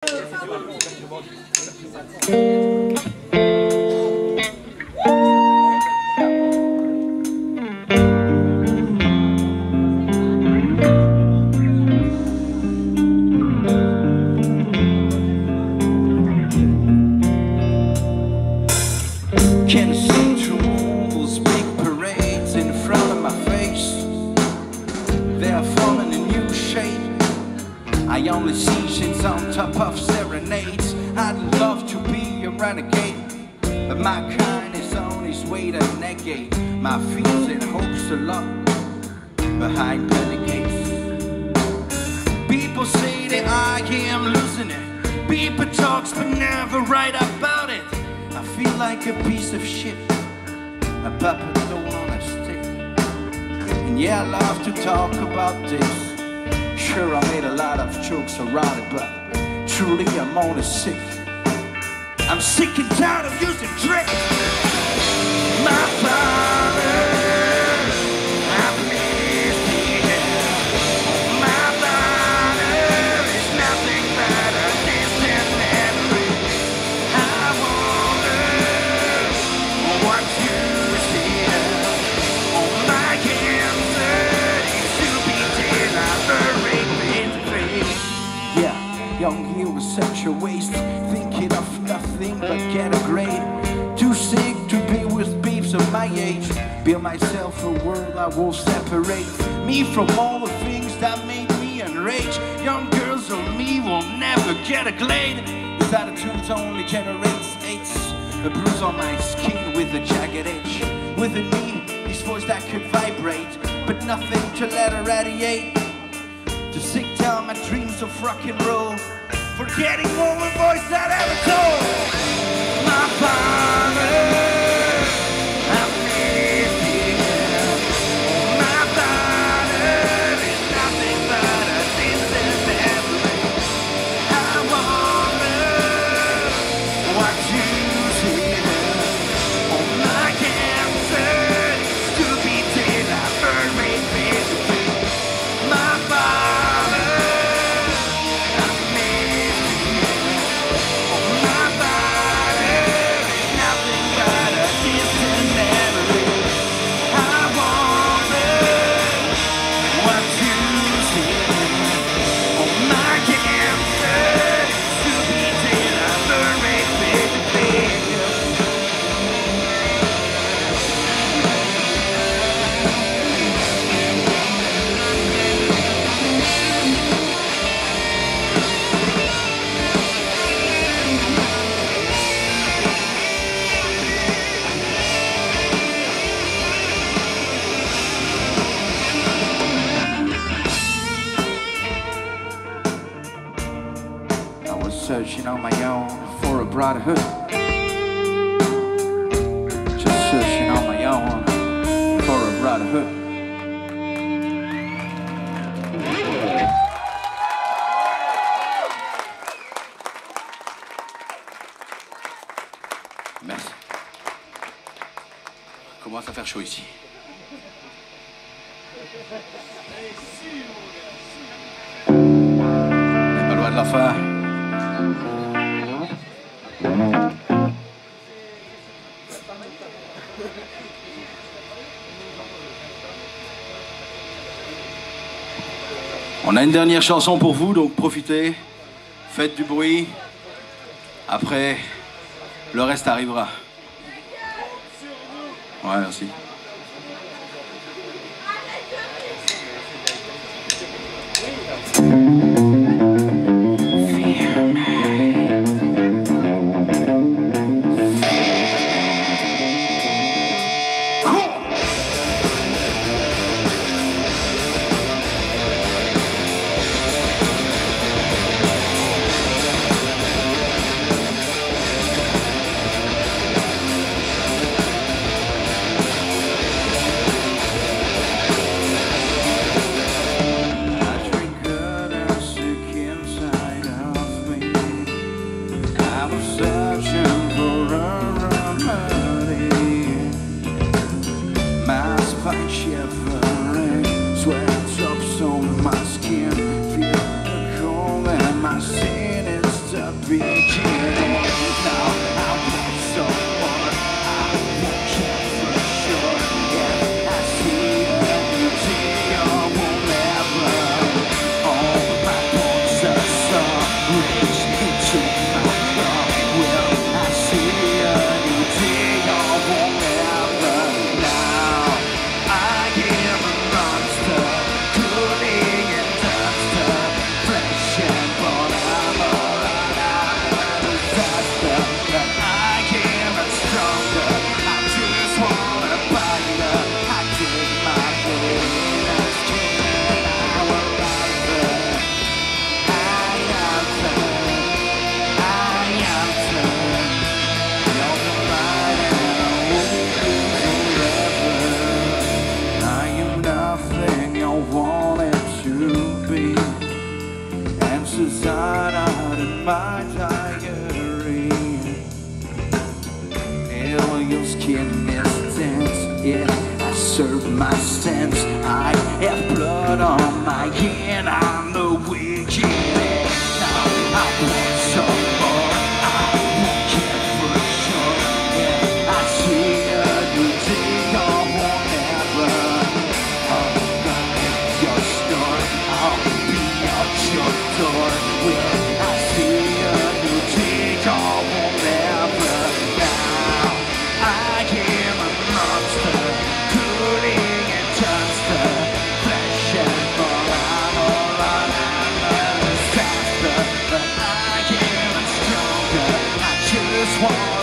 Can see through those big parades in front of my face. They are forming a new shape. I only see shins on top of serenades. I'd love to be a renegade, but my kind is on its way to negate my fears and hopes a lot behind renegades. People say that I am losing it. People talks but never write about it. I feel like a piece of shit, a puppet thrown on a stick. And yeah, I love to talk about this. Sure, I made a lot of jokes around it, but truly I'm only sick. I'm sick and tired of using tricks. My father, I miss him. My father is nothing but a distant memory. I wonder what you see. My answer is to be delivered. Young here was such a waste, thinking of nothing but get a grade. Too sick to be with peeps of my age. Build myself a world I will separate me from all the things that made me enraged. Young girls on me will never get a glade. This attitude only generates hates. A bruise on my skin with a jagged edge. With a knee, his voice that could vibrate, but nothing to let her radiate. To sick down my dreams of rock and roll, forgetting all the voice that ever told. My father, I miss him. My father is nothing but a distant memory. I wonder what you see. All my cancer is to be dead. I've heard me misery. My father. Searching on my own for a brotherhood. Just searching on my own for a brotherhood. Merci. Commence à faire chaud ici. On n'est pas loin de la fin. On a une dernière chanson pour vous, donc profitez, faites du bruit, après le reste arrivera. Ouais, merci. Out of my diary, ill your skin is dense. Yeah, I serve my sense. I have blood on my hand. I'm the wicked. Now I want some. Wow.